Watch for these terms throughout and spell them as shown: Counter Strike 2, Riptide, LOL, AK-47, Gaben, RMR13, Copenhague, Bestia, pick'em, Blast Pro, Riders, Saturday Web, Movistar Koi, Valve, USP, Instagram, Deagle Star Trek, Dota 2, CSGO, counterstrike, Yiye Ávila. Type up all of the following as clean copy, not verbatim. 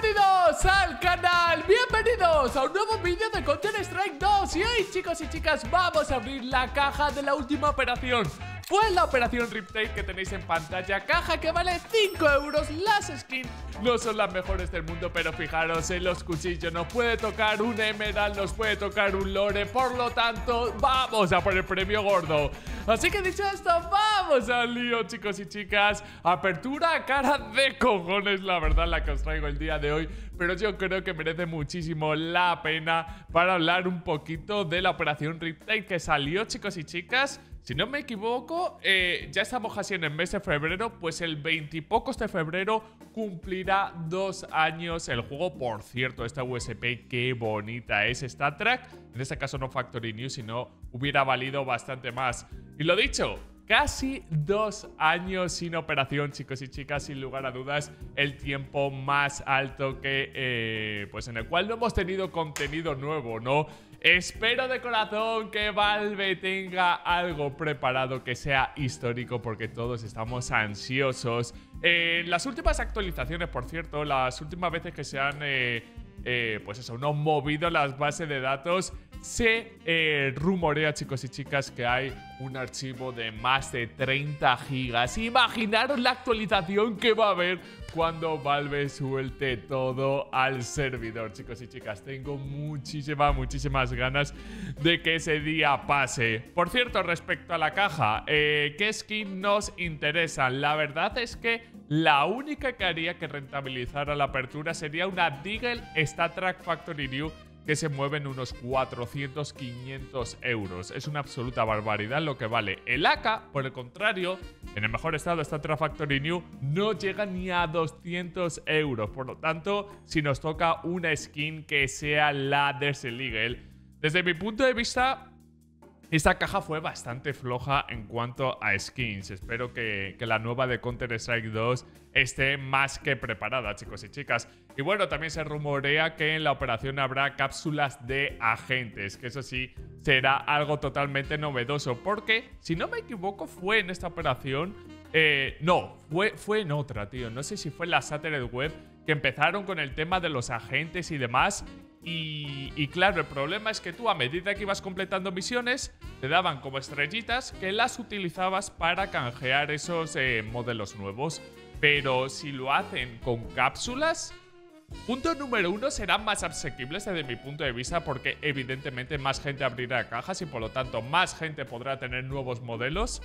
Bienvenidos al canal, bienvenidos a un nuevo vídeo de Counter Strike 2. Y hoy, chicos y chicas, vamos a abrir la caja de la última operación. Fue la operación Riptide que tenéis en pantalla, caja que vale 5 euros. Las skins no son las mejores del mundo, pero fijaros en los cuchillos. Nos puede tocar un emerald, nos puede tocar un lore, por lo tanto vamos a por el premio gordo. Así que dicho esto, vamos al lío, chicos y chicas. Apertura a cara de cojones, la verdad, la que os traigo el día de hoy, pero yo creo que merece muchísimo la pena para hablar un poquito de la operación Riptide que salió, chicos y chicas. Si no me equivoco, ya estamos casi en el mes de febrero, pues el 20 y pocos de febrero cumplirá 2 años el juego. Por cierto, esta USP, qué bonita es Star Trek. En este caso no Factory News, sino hubiera valido bastante más. Y lo dicho, casi 2 años sin operación, chicos y chicas, sin lugar a dudas, el tiempo más alto que, pues en el cual no hemos tenido contenido nuevo, ¿no? Espero de corazón que Valve tenga algo preparado que sea histórico, porque todos estamos ansiosos. Las últimas actualizaciones, por cierto, las últimas veces que se han, pues eso, no han movido las bases de datos, se rumorea, chicos y chicas, que hay un archivo de más de 30 gigas. Imaginaros la actualización que va a haber cuando Valve suelte todo al servidor, chicos y chicas. Tengo muchísimas ganas de que ese día pase. Por cierto, respecto a la caja, ¿qué skin nos interesan? La verdad es que la única que haría que rentabilizara la apertura sería una Deagle Star Trek Factory New, que se mueven unos 400-500 euros. Es una absoluta barbaridad lo que vale. El AK, por el contrario, en el mejor estado está Star Trek Factory New, no llega ni a 200 euros. Por lo tanto, si nos toca una skin, que sea la de Deagle. Desde mi punto de vista, esta caja fue bastante floja en cuanto a skins. Espero que la nueva de Counter Strike 2 esté más que preparada, chicos y chicas. Y bueno, también se rumorea que en la operación habrá cápsulas de agentes, que eso sí será algo totalmente novedoso, porque, si no me equivoco, fue en esta operación... No, fue en otra, tío. No sé si fue en la Saturday Web, que empezaron con el tema de los agentes y demás... Y claro, el problema es que tú, a medida que ibas completando misiones, te daban como estrellitas que las utilizabas para canjear esos modelos nuevos. Pero si lo hacen con cápsulas, punto número uno, serán más asequibles desde mi punto de vista, porque evidentemente más gente abrirá cajas y por lo tanto más gente podrá tener nuevos modelos.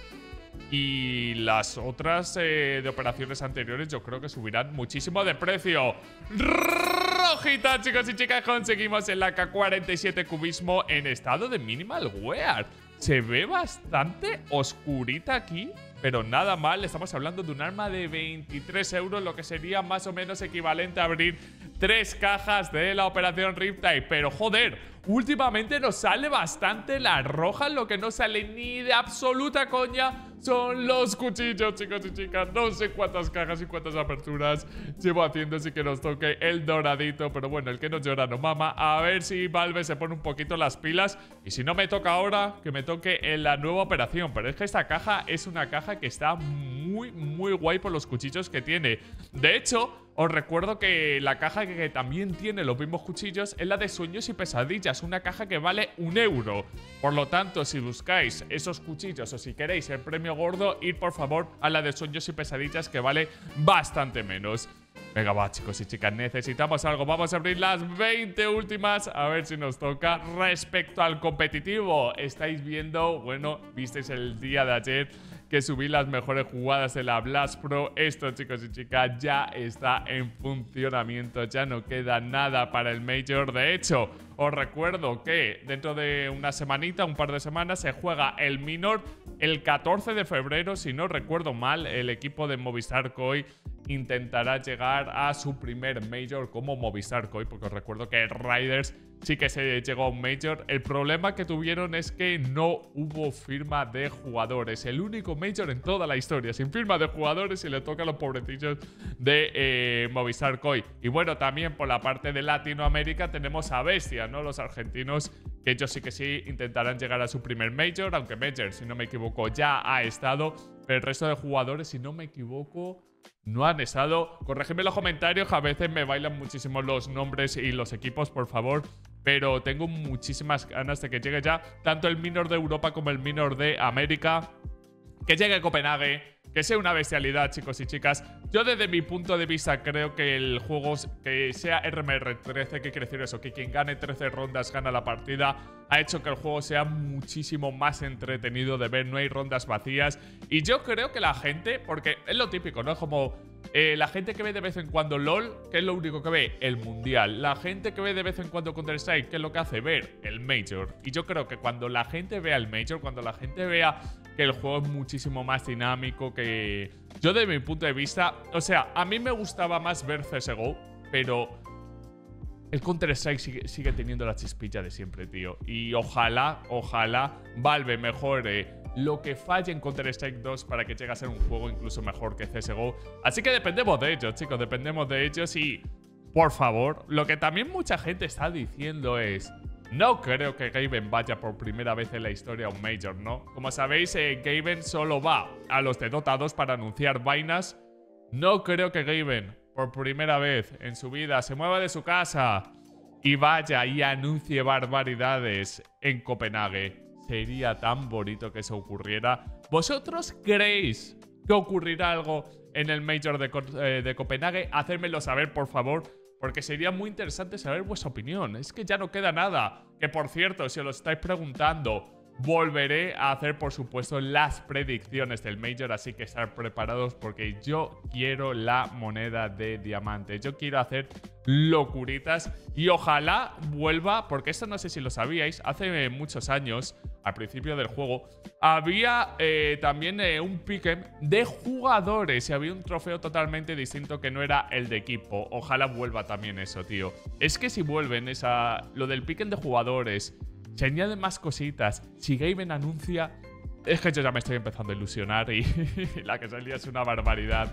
Y las otras de operaciones anteriores yo creo que subirán muchísimo de precio. Rojita, chicos y chicas, conseguimos el AK-47 cubismo en estado de minimal wear. Se ve bastante oscurita aquí, pero nada mal. Estamos hablando de un arma de 23 euros, lo que sería más o menos equivalente a abrir 3 cajas de la operación Riptide. Pero joder, últimamente nos sale bastante la roja. Lo que no sale ni de absoluta coña son los cuchillos, chicos y chicas. No sé cuántas cajas y cuántas aperturas llevo haciendo, así que nos toque el doradito. Pero bueno, el que no llora no mama. A ver si Valve se pone un poquito las pilas. Y si no me toca ahora, que me toque en la nueva operación. Pero es que esta caja es una caja que está muy guay por los cuchillos que tiene. De hecho, os recuerdo que la caja que también tiene los mismos cuchillos es la de Sueños y Pesadillas, una caja que vale 1 euro. Por lo tanto, si buscáis esos cuchillos o si queréis el premio gordo, id por favor a la de Sueños y Pesadillas, que vale bastante menos. Venga, va, chicos y chicas, necesitamos algo. Vamos a abrir las 20 últimas, a ver si nos toca. Respecto al competitivo, estáis viendo, bueno, visteis el día de ayer que subí las mejores jugadas de la Blast Pro. Esto, chicos y chicas, ya está en funcionamiento. Ya no queda nada para el Major. De hecho, os recuerdo que dentro de una semanita, un par de semanas, se juega el Minor el 14 de febrero. Si no recuerdo mal, el equipo de Movistar Koi intentará llegar a su primer Major como Movistar Koi, porque os recuerdo que Riders sí que se llegó a un Major. El problema que tuvieron es que no hubo firma de jugadores. El único Major en toda la historia sin firma de jugadores, y le toca a los pobrecillos de Movistar Koi. Y bueno, también por la parte de Latinoamérica tenemos a Bestia, ¿no? Los argentinos, que ellos sí que sí intentarán llegar a su primer Major, aunque Major, si no me equivoco, ya ha estado. Pero el resto de jugadores, si no me equivoco... No han estado. Corregidme en los comentarios, a veces me bailan muchísimo los nombres y los equipos, por favor. Pero tengo muchísimas ganas de que llegue ya tanto el minor de Europa como el minor de América. Que llegue a Copenhague, que sea una bestialidad, chicos y chicas. Yo desde mi punto de vista creo que el juego, que sea RMR13, que quiere decir eso, que quien gane 13 rondas gana la partida, ha hecho que el juego sea muchísimo más entretenido de ver, no hay rondas vacías. Y yo creo que la gente, porque es lo típico, ¿no? Es como la gente que ve de vez en cuando LOL, que es lo único que ve, el mundial. La gente que ve de vez en cuando Counter Strike, que es lo que hace ver, el Major. Y yo creo que cuando la gente vea el Major, cuando la gente vea que el juego es muchísimo más dinámico, que yo desde mi punto de vista, o sea, a mí me gustaba más ver CSGO, pero el Counter Strike sigue teniendo la chispilla de siempre, tío. Y ojalá Valve mejore lo que falle en Counter Strike 2 para que llegue a ser un juego incluso mejor que CSGO. Así que dependemos de ellos, chicos, dependemos de ellos. Y, por favor, lo que también mucha gente está diciendo es: no creo que Gaben vaya por primera vez en la historia a un Major, ¿no? Como sabéis, Gaben solo va a los de Dota 2 para anunciar vainas. No creo que Gaben, por primera vez en su vida, se mueva de su casa y vaya y anuncie barbaridades en Copenhague. Sería tan bonito que eso ocurriera. ¿Vosotros creéis que ocurrirá algo en el Major de Copenhague? Hacérmelo saber, por favor, porque sería muy interesante saber vuestra opinión. Es que ya no queda nada. Que, por cierto, si os lo estáis preguntando, volveré a hacer, por supuesto, las predicciones del Major, así que estar preparados porque yo quiero la moneda de diamante. Yo quiero hacer locuritas y ojalá vuelva, porque esto no sé si lo sabíais, hace muchos años, al principio del juego, había también un pick'em de jugadores y había un trofeo totalmente distinto que no era el de equipo. Ojalá vuelva también eso, tío. Es que si vuelven lo del pick'em de jugadores, se añaden más cositas. Si Gaben anuncia, es que yo ya me estoy empezando a ilusionar y la que salía es una barbaridad.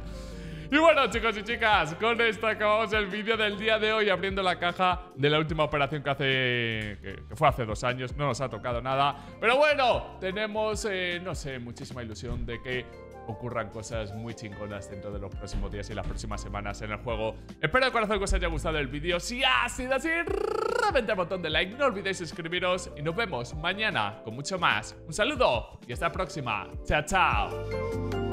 Y bueno, chicos y chicas, con esto acabamos el vídeo del día de hoy, abriendo la caja de la última operación que fue hace 2 años. No nos ha tocado nada, pero bueno, tenemos, no sé, muchísima ilusión de que ocurran cosas muy chingonas dentro de los próximos días y las próximas semanas en el juego. Espero de corazón que os haya gustado el vídeo. Si ha sido así, reventad el botón de like, no olvidéis suscribiros y nos vemos mañana con mucho más. Un saludo y hasta la próxima. Chao, chao.